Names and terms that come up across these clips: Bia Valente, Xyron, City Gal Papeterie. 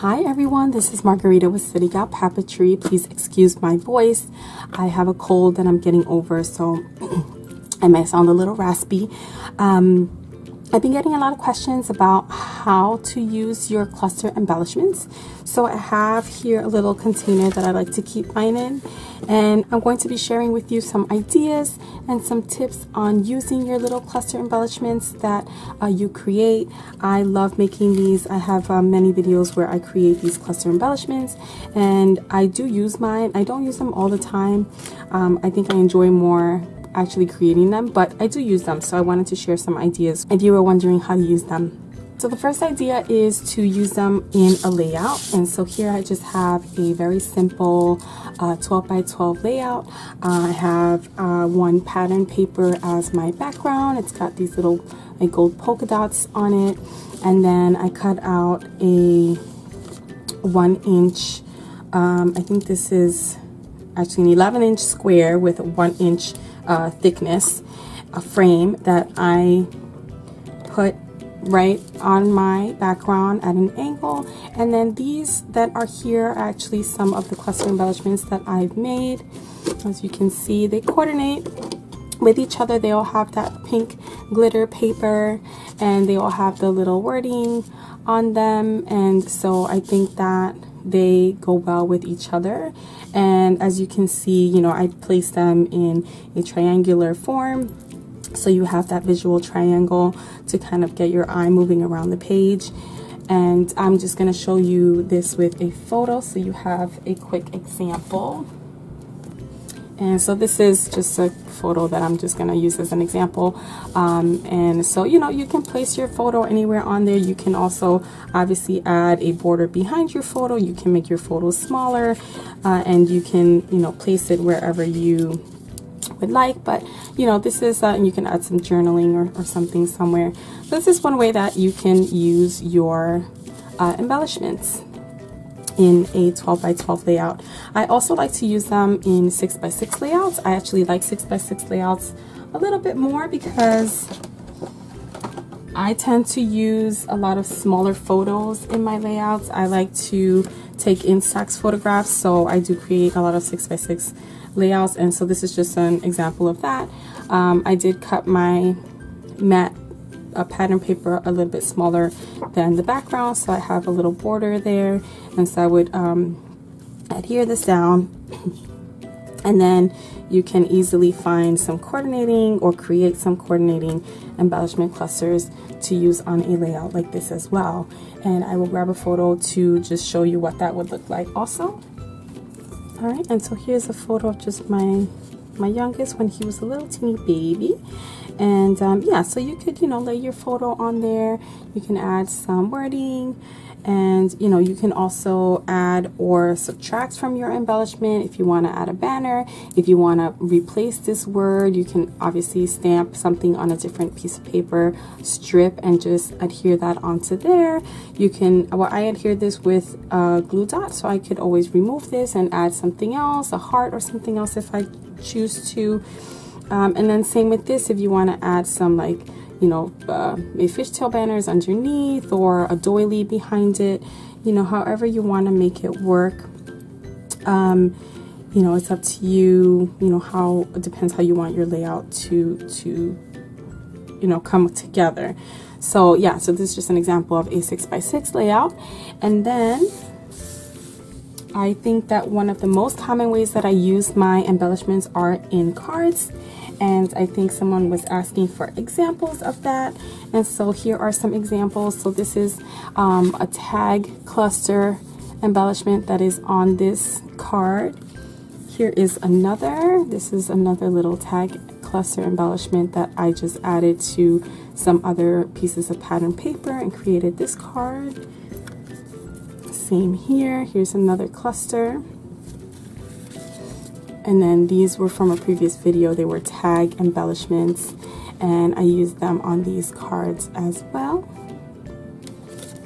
Hi everyone, this is Margarita with City Gal Papeterie. Please excuse my voice. I have a cold that I'm getting over, so I might sound a little raspy. I've been getting a lot of questions about how to use your cluster embellishments. So I have here a little container that I like to keep mine in, and I'm going to be sharing with you some ideas and some tips on using your little cluster embellishments that you create. I love making these. I have many videos where I create these cluster embellishments, and I do use mine. I don't use them all the time. I think I enjoy more actually creating them, but I do use them, so I wanted to share some ideas if you were wondering how to use them. So the first idea is to use them in a layout, and so here I just have a very simple 12 by 12 layout. I have one pattern paper as my background. It's got these little like gold polka dots on it, and then I cut out a 1 inch, I think this is actually an 11 inch square with 1 inch thickness, a frame that I put right on my background at an angle. And then these that are here are actually some of the cluster embellishments that I've made. As you can see, they coordinate with each other. They all have that pink glitter paper, and they all have the little wording on them, and so I think that they go well with each other. And as you can see, you know, I place them in a triangular form, so you have that visual triangle to kind of get your eye moving around the page. And I'm just going to show you this with a photo so you have a quick example. And so this is just a photo that I'm just going to use as an example. And so, you know, you can place your photo anywhere on there. You can also obviously add a border behind your photo. You can make your photo smaller, and you can, you know, place it wherever you would like. But, you know, this is, and you can add some journaling or something somewhere. This is one way that you can use your embellishments in a 12 by 12 layout. I also like to use them in 6 by 6 layouts. I actually like 6 by 6 layouts a little bit more because I tend to use a lot of smaller photos in my layouts. I like to take in stacks photographs, so I do create a lot of 6 by 6 layouts, and so this is just an example of that. I did cut my matte pattern paper a little bit smaller than the background, so I have a little border there, and so I would adhere this down, and then you can easily find some coordinating or create some coordinating embellishment clusters to use on a layout like this as well. And I will grab a photo to just show you what that would look like also. All right, and so here's a photo of just my youngest when he was a little teeny baby. And yeah, so you could, you know, lay your photo on there. You can add some wording, and you know, you can also add or subtract from your embellishment. If you want to add a banner, if you want to replace this word, you can obviously stamp something on a different piece of paper strip and just adhere that onto there. You can, well, I adhere this with a glue dot, so I could always remove this and add something else, a heart or something else if I choose to. And then same with this, if you want to add some, like, you know, a fishtail banners underneath or a doily behind it, you know, however you want to make it work. You know, it's up to you, you know, how it depends how you want your layout to you know, come together. So yeah, so this is just an example of a 6 by 6 layout. And then I think that one of the most common ways that I use my embellishments are in cards, and I think someone was asking for examples of that, and so here are some examples. So this is a tag cluster embellishment that is on this card. Here is another. This is another little tag cluster embellishment that I just added to some other pieces of pattern paper and created this card. Same here. Here's another cluster, and then these were from a previous video. They were tag embellishments, and I used them on these cards as well.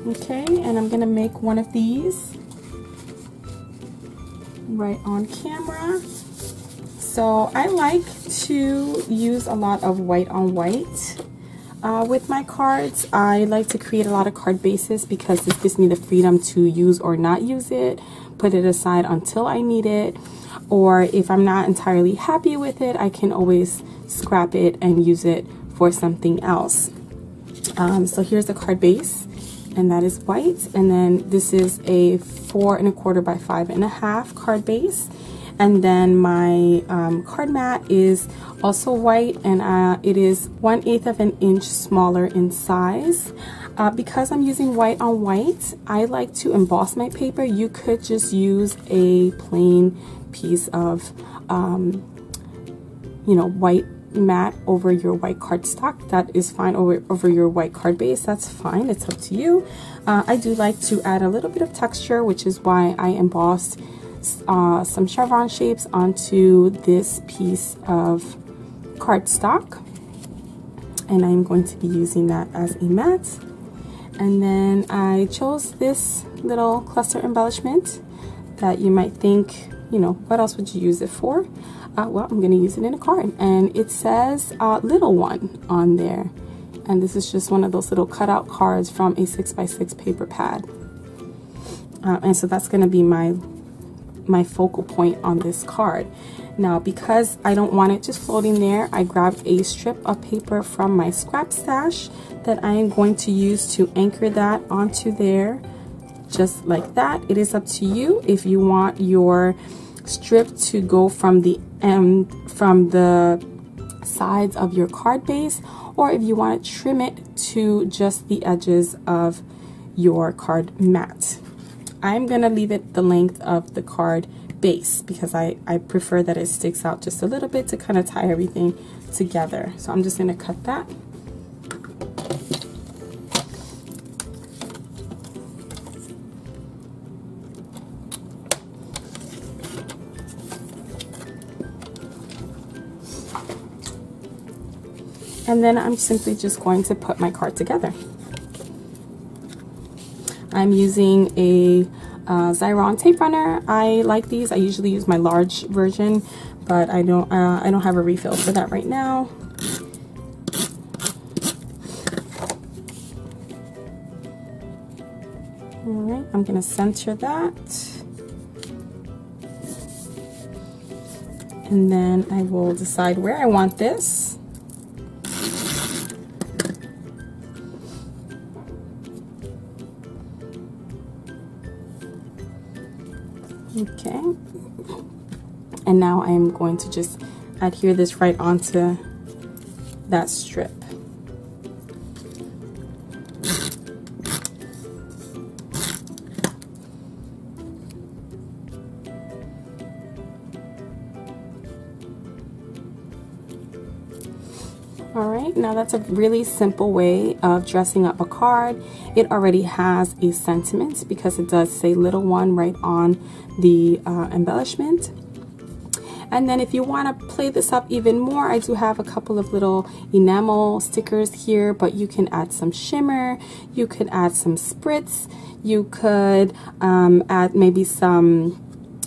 Okay, and I'm gonna make one of these right on camera. So I like to use a lot of white on white With my cards, I like to create a lot of card bases because this gives me the freedom to use or not use it, put it aside until I need it, or if I'm not entirely happy with it, I can always scrap it and use it for something else. So here's the card base, and that is white, and then this is a 4 1/4 by 5 1/2 card base. And then my card mat is also white, and it is 1/8 of an inch smaller in size. Because I'm using white on white, I like to emboss my paper. You could just use a plain piece of, you know, white mat over your white cardstock. That is fine. Over your white card base, that's fine. It's up to you. I do like to add a little bit of texture, which is why I embossed some chevron shapes onto this piece of cardstock, and I'm going to be using that as a mat. And then I chose this little cluster embellishment that you might think, you know, what else would you use it for? Well, I'm going to use it in a card, and it says little one on there, and this is just one of those little cutout cards from a 6x6 paper pad, and so that's going to be my focal point on this card. Now, because I don't want it just floating there, I grabbed a strip of paper from my scrap stash that I am going to use to anchor that onto there, just like that. It is up to you if you want your strip to go from the end, from the sides of your card base, or if you want to trim it to just the edges of your card mat. I'm going to leave it the length of the card base because I prefer that it sticks out just a little bit to kind of tie everything together. So I'm just going to cut that. And then I'm simply just going to put my card together. I'm using a Xyron tape runner. I like these. I usually use my large version, but I don't have a refill for that right now. All right, I'm gonna center that, and then I will decide where I want this. Okay, and now I'm going to just adhere this right onto that strip. Alright, now that's a really simple way of dressing up a card. It already has a sentiment because it does say little one right on the embellishment. And then if you want to play this up even more, I do have a couple of little enamel stickers here, but you can add some shimmer, you could add some spritz, you could add maybe some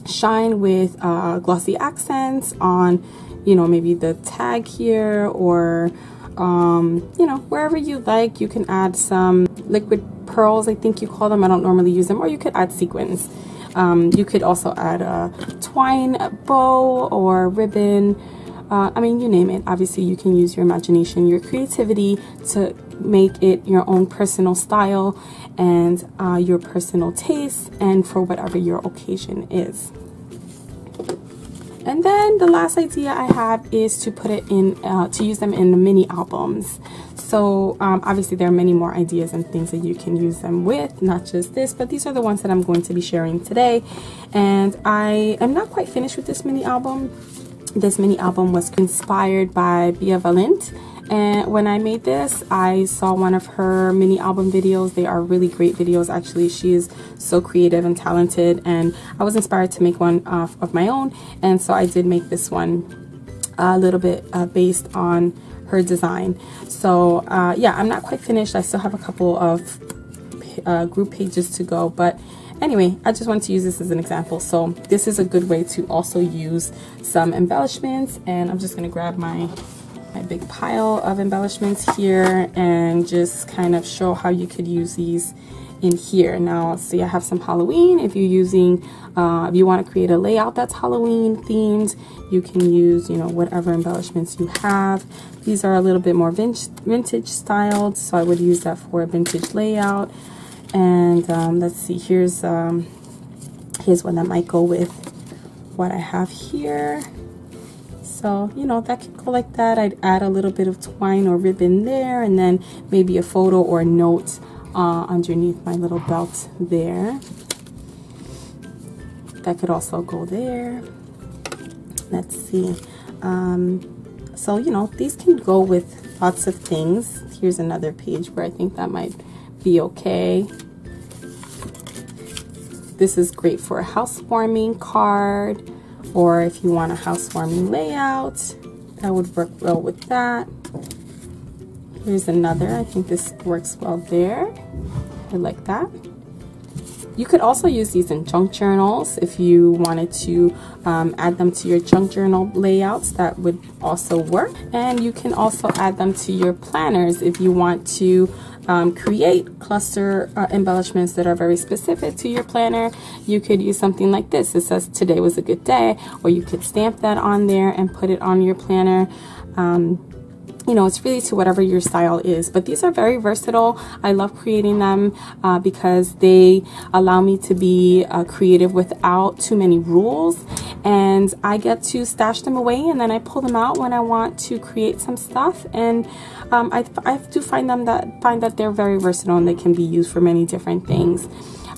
shine with glossy accents on, you know, maybe the tag here, or you know, wherever you like. You can add some liquid pearls, I think you call them. I don't normally use them. Or you could add sequins. You could also add a twine bow or ribbon. I mean, you name it. Obviously, you can use your imagination, your creativity to make it your own personal style and your personal taste, and for whatever your occasion is. And then the last idea I have is to put it in, to use them in the mini albums. So obviously there are many more ideas and things that you can use them with, not just this, but these are the ones that I'm going to be sharing today. And I am not quite finished with this mini album. This mini album was inspired by Bia Valente. And when I made this, I saw one of her mini album videos. They are really great videos, actually. She is so creative and talented, and I was inspired to make one of my own, and so I did make this one a little bit based on her design. So yeah, I'm not quite finished. I still have a couple of group pages to go, but anyway, I just wanted to use this as an example. So this is a good way to also use some embellishments, and I'm just going to grab my big pile of embellishments here and just kind of show how you could use these in here. Now, see, I have some Halloween. If you're using, if you want to create a layout that's Halloween themed, you can use, you know, whatever embellishments you have. These are a little bit more vintage styled, so I would use that for a vintage layout. And let's see, here's one that might go with what I have here. So, you know, that could go like that. I'd add a little bit of twine or ribbon there, and then maybe a photo or a note underneath my little belt there. That could also go there. Let's see. So, you know, these can go with lots of things. Here's another page where I think that might be okay. This is great for a housewarming card, or if you want a housewarming layout, that would work well with that. Here's another. I think this works well there. I like that. You could also use these in junk journals if you wanted to add them to your junk journal layouts. That would also work. And you can also add them to your planners if you want to create cluster embellishments that are very specific to your planner. You could use something like this. It says today was a good day, or you could stamp that on there and put it on your planner. You know, it's really to whatever your style is, but these are very versatile. I love creating them because they allow me to be creative without too many rules, and I get to stash them away and then I pull them out when I want to create some stuff. And I do find that they're very versatile and they can be used for many different things.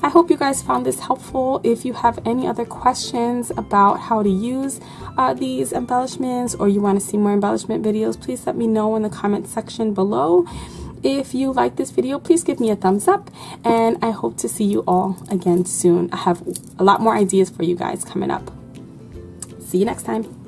I hope you guys found this helpful. If you have any other questions about how to use these embellishments, or you want to see more embellishment videos, please let me know in the comment section below. If you like this video, please give me a thumbs up, and I hope to see you all again soon. I have a lot more ideas for you guys coming up. See you next time.